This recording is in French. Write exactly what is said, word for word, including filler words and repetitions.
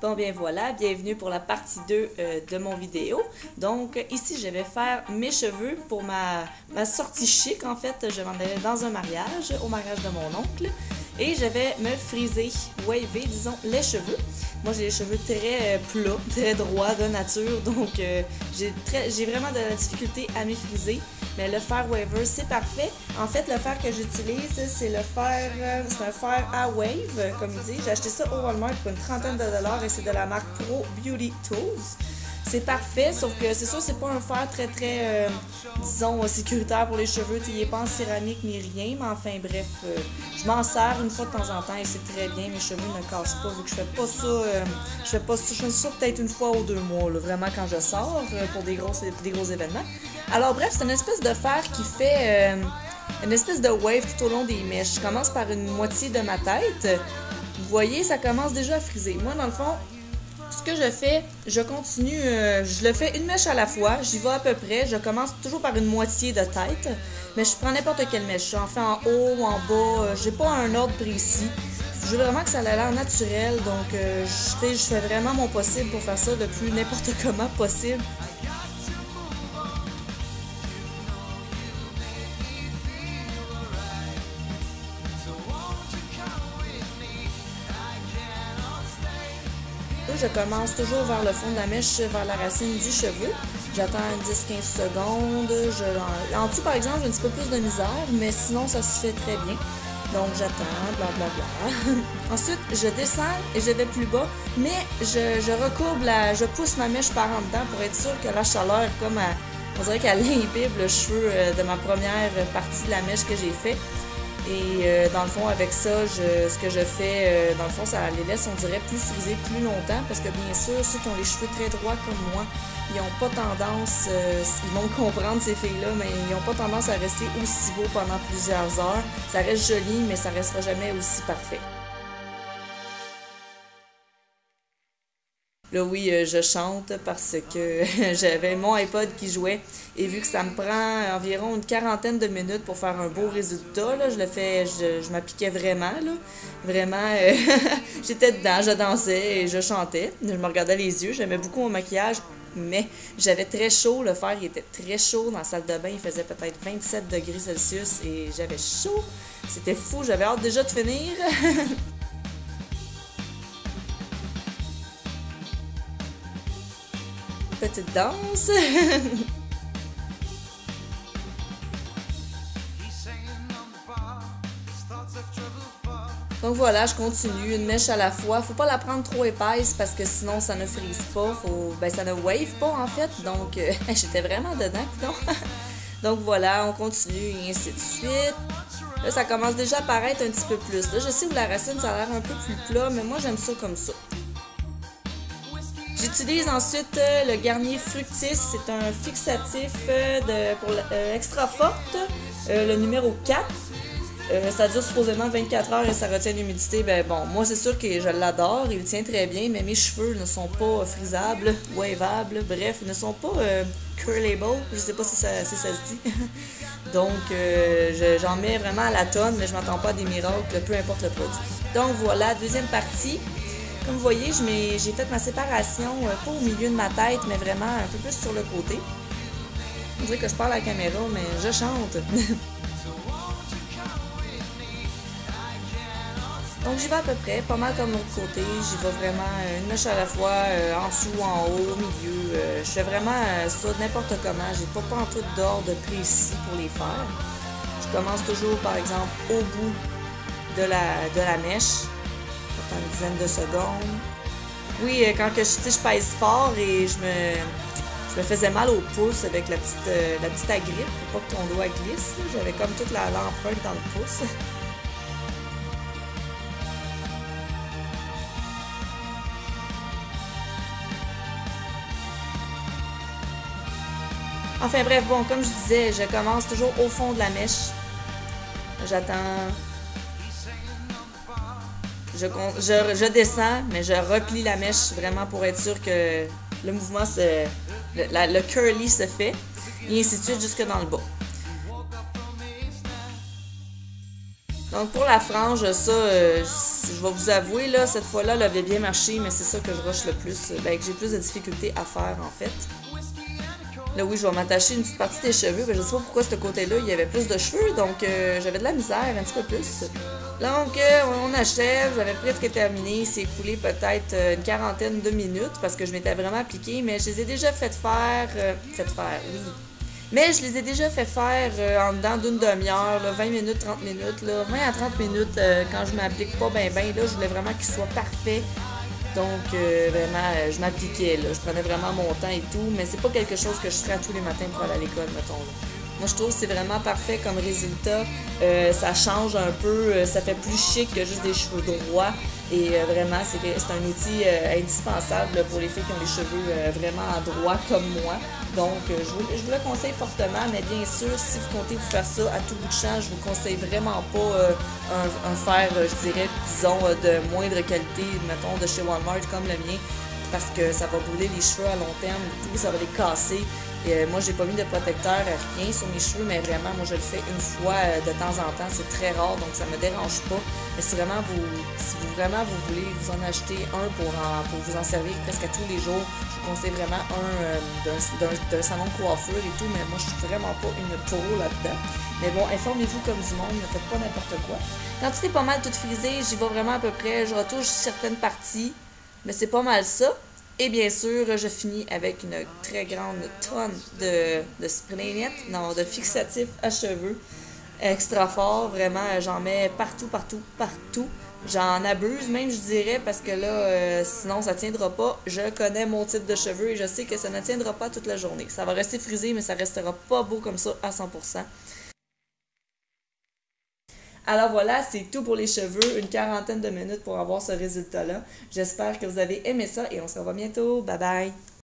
Bon bien voilà, bienvenue pour la partie deux euh, de mon vidéo. Donc ici je vais faire mes cheveux pour ma, ma sortie chic en fait. Je m'en allais dans un mariage, au mariage de mon oncle. Et je vais me friser, waver disons les cheveux. Moi j'ai les cheveux très plats, très droits de nature. Donc euh, j'ai j'ai vraiment de la difficulté à me friser. Mais le fer waver c'est parfait. En fait le fer que j'utilise c'est le fer, euh, c'est un fer à wave comme ils disent. J'ai acheté ça au Walmart pour une trentaine de dollars. C'est de la marque Pro Beauty Tools. C'est parfait, sauf que c'est sûr c'est pas un fer très très, euh, disons, sécuritaire pour les cheveux. Il n'est pas en céramique ni rien, mais enfin bref, euh, je m'en sers une fois de temps en temps et c'est très bien. Mes cheveux ne cassent pas, vu que je fais pas ça, euh, je fais pas ça, je fais ça peut-être une fois ou deux mois, là, vraiment quand je sors euh, pour des gros, des gros événements. Alors bref, c'est une espèce de fer qui fait euh, une espèce de wave tout au long des mèches. Je commence par une moitié de ma tête. Vous voyez, ça commence déjà à friser. Moi, dans le fond, ce que je fais, je continue, euh, je le fais une mèche à la fois, j'y vais à peu près, je commence toujours par une moitié de tête, mais je prends n'importe quelle mèche, j'en fais en haut ou en bas, euh, j'ai pas un ordre précis. Je veux vraiment que ça a l'air naturel, donc euh, je, fais, je fais vraiment mon possible pour faire ça le plus n'importe comment possible. Je commence toujours vers le fond de la mèche, vers la racine du cheveu. J'attends dix à quinze secondes. Je, en, en dessous, par exemple, j'ai un petit peu plus de misère, mais sinon, ça se fait très bien. Donc, j'attends, blablabla. Ensuite, je descends et je vais plus bas, mais je, je recourbe, la, je pousse ma mèche par en dedans pour être sûr que la chaleur, comme à, on dirait qu'elle imbibe le cheveu de ma première partie de la mèche que j'ai fait. Et euh, dans le fond, avec ça, je, ce que je fais, euh, dans le fond, ça les laisse, on dirait, plus friser plus longtemps. Parce que bien sûr, ceux qui ont les cheveux très droits comme moi, ils n'ont pas tendance, euh, ils vont comprendre ces filles-là, mais ils n'ont pas tendance à rester aussi beaux pendant plusieurs heures. Ça reste joli, mais ça ne restera jamais aussi parfait. Là oui, euh, je chante parce que j'avais mon iPod qui jouait et vu que ça me prend environ une quarantaine de minutes pour faire un beau résultat, là, je le fais, je, je m'appliquais vraiment, là, vraiment, euh, j'étais dedans, je dansais et je chantais, je me regardais les yeux, j'aimais beaucoup mon maquillage, mais j'avais très chaud, le fer il était très chaud dans la salle de bain, il faisait peut-être vingt-sept degrés Celsius et j'avais chaud, c'était fou, j'avais hâte déjà de finir. Petite danse. Donc voilà, je continue une mèche à la fois. Faut pas la prendre trop épaisse parce que sinon ça ne frise pas. Faut, ben ça ne wave pas en fait. Donc euh, j'étais vraiment dedans, non? Donc voilà, on continue et ainsi de suite. Là, ça commence déjà à paraître un petit peu plus. Là, je sais où la racine, ça a l'air un peu plus plat, mais moi j'aime ça comme ça. J'utilise ensuite le Garnier Fructis, c'est un fixatif de, pour l'extra forte, le numéro quatre. Ça dure supposément vingt-quatre heures et ça retient l'humidité. Ben bon, moi c'est sûr que je l'adore, il tient très bien, mais mes cheveux ne sont pas frisables, waveables, bref, ils ne sont pas euh, curlables, je sais pas si ça, si ça se dit. Donc euh, j'en mets vraiment à la tonne, mais je m'attends pas à des miracles, peu importe le produit. Donc voilà, deuxième partie. Comme vous voyez, j'ai fait ma séparation, euh, pas au milieu de ma tête, mais vraiment un peu plus sur le côté. On dirait que je parle à la caméra, mais je chante. Donc j'y vais à peu près, pas mal comme l'autre côté. J'y vais vraiment euh, une mèche à la fois, euh, en dessous, en haut, au milieu. Euh, je fais vraiment euh, ça n'importe comment. J'ai pas pas en tout d'ordre précis pour les faire. Je commence toujours, par exemple, au bout de la, de la mèche. Une dizaine de secondes. Oui, quand que je, je pèse fort et je me, je me faisais mal au pouce avec la petite, euh, la petite agrippe pour pas que ton doigt glisse. J'avais comme toute l'empreinte dans le pouce. Enfin bref, bon, comme je disais, je commence toujours au fond de la mèche. J'attends... Je, je, je descends, mais je replie la mèche vraiment pour être sûr que le mouvement, se, le, la, le curly se fait, et ainsi de suite jusque dans le bas. Donc pour la frange, ça, euh, je vais vous avouer, là, cette fois-là, elle avait bien marché, mais c'est ça que je rush le plus, ben, que j'ai plus de difficultés à faire en fait. Là oui, je vais m'attacher une petite partie des cheveux, mais je ne sais pas pourquoi ce côté-là, il y avait plus de cheveux, donc euh, j'avais de la misère un petit peu plus. Donc euh, on achève, j'avais presque terminé, c'est écoulé peut-être une quarantaine de minutes, parce que je m'étais vraiment appliquée, mais je les ai déjà fait faire, euh, fait faire, oui. Mais je les ai déjà fait faire euh, en dedans d'une demi-heure, vingt minutes, trente minutes, là, vingt à trente minutes, euh, quand je m'applique pas ben ben, là, je voulais vraiment qu'il soit parfait. Donc euh, vraiment, euh, je m'appliquais, je prenais vraiment mon temps et tout, mais c'est pas quelque chose que je ferais tous les matins pour aller à l'école, mettons. Là. Moi, je trouve que c'est vraiment parfait comme résultat. Euh, ça change un peu, euh, ça fait plus chic que juste des cheveux droits. Et euh, vraiment, c'est un outil euh, indispensable pour les filles qui ont les cheveux euh, vraiment droits comme moi. Donc, euh, je, vous, je vous le conseille fortement. Mais bien sûr, si vous comptez vous faire ça à tout bout de champ, je vous conseille vraiment pas euh, un, un fer, euh, je dirais, disons, euh, de moindre qualité, mettons, de chez Walmart comme le mien. Parce que ça va brûler les cheveux à long terme, tout, ça va les casser. Et euh, moi, j'ai pas mis de protecteur, rien sur mes cheveux, mais vraiment, moi, je le fais une fois euh, de temps en temps. C'est très rare, donc ça me dérange pas. Mais si vraiment vous, si vous, vraiment vous voulez vous en acheter un pour, en, pour vous en servir presque à tous les jours, je vous conseille vraiment un euh, d'un salon de coiffure et tout. Mais moi, je suis vraiment pas une pro là-dedans. Mais bon, informez-vous comme du monde, ne faites pas n'importe quoi. Quand tout est pas mal tout frisé, j'y vais vraiment à peu près, je retouche certaines parties. Mais c'est pas mal ça. Et bien sûr, je finis avec une très grande tonne de, de spray non, de fixatif à cheveux. Extra fort, vraiment, j'en mets partout, partout, partout. J'en abuse même, je dirais, parce que là, euh, sinon, ça tiendra pas. Je connais mon type de cheveux et je sais que ça ne tiendra pas toute la journée. Ça va rester frisé, mais ça restera pas beau comme ça à cent pour cent. Alors voilà, c'est tout pour les cheveux. Une quarantaine de minutes pour avoir ce résultat-là. J'espère que vous avez aimé ça et on se revoit bientôt. Bye bye!